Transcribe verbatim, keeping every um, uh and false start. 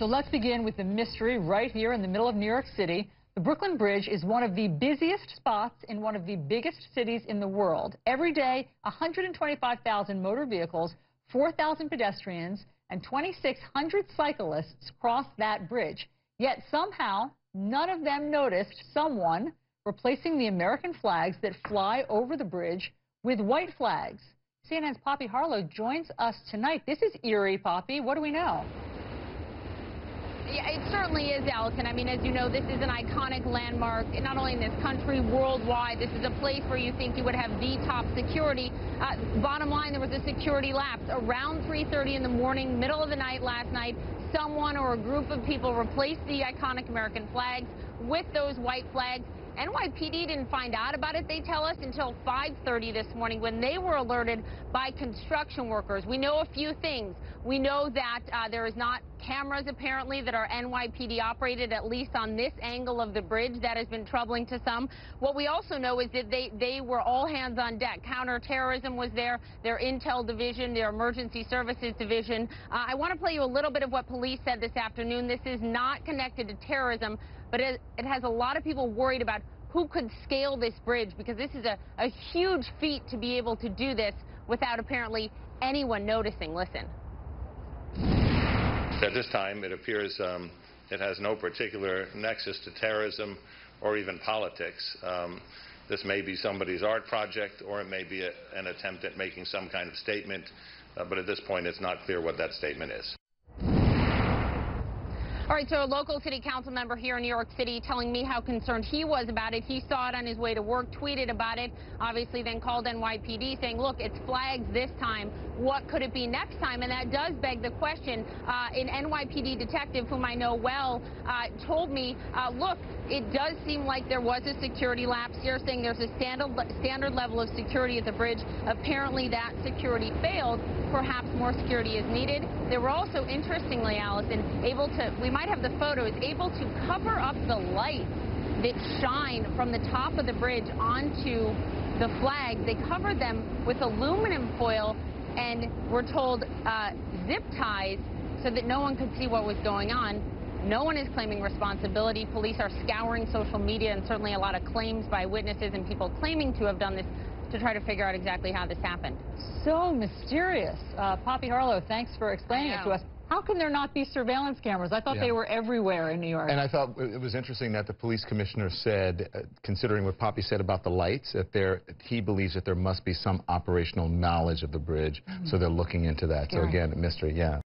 So let's begin with the mystery right here in the middle of New York City. The Brooklyn Bridge is one of the busiest spots in one of the biggest cities in the world. Every day, one hundred twenty-five thousand motor vehicles, four thousand pedestrians, and twenty-six hundred cyclists cross that bridge. Yet somehow, none of them noticed someone replacing the American flags that fly over the bridge with white flags. C N N's Poppy Harlow joins us tonight. This is eerie, Poppy. What do we know? Yeah, it certainly is, Allison. I mean, as you know, this is an iconic landmark, not only in this country, worldwide. This is a place where you think you would have the top security. Uh, bottom line, there was a security lapse around three thirty in the morning, middle of the night last night. Someone or a group of people replaced the iconic American flags with those white flags. N Y P D didn't find out about it, they tell us, until five thirty this morning when they were alerted by construction workers. We know a few things. We know that uh, there is not cameras, apparently, that are N Y P D operated, at least on this angle of the bridge. That has been troubling to some. What we also know is that they, they were all hands on deck. Counterterrorism was there, their intel division, their emergency services division. Uh, I want to play you a little bit of what police said this afternoon. This is not connected to terrorism, but it, it has a lot of people worried about who could scale this bridge, because this is a, a huge feat to be able to do this without apparently anyone noticing. Listen. At this time, it appears um, it has no particular nexus to terrorism or even politics. Um, this may be somebody's art project, or it may be a, an attempt at making some kind of statement, uh, but at this point it's not clear what that statement is. All right, so a local city council member here in New York City telling me how concerned he was about it. He saw it on his way to work, tweeted about it, obviously then called N Y P D saying, look, it's flags this time. What could it be next time? And that does beg the question. Uh, an N Y P D detective whom I know well uh, told me, uh, look, it does seem like there was a security lapse here, saying there's a standard, standard level of security at the bridge. Apparently that security failed. Perhaps more security is needed. They were also, interestingly, Allison, able to, we might have the photo, is able to cover up the lights that shine from the top of the bridge onto the flags. They covered them with aluminum foil and we're told uh, zip ties so that no one could see what was going on. No one is claiming responsibility. Police are scouring social media and certainly a lot of claims by witnesses and people claiming to have done this to try to figure out exactly how this happened. So mysterious. Uh, Poppy Harlow, thanks for explaining it to us. How can there not be surveillance cameras? I thought yeah. they were everywhere in New York. And I thought it was interesting that the police commissioner said, uh, considering what Poppy said about the lights, that there, he believes that there must be some operational knowledge of the bridge, mm-hmm. so they're looking into that. Scary. So again, mystery, yeah.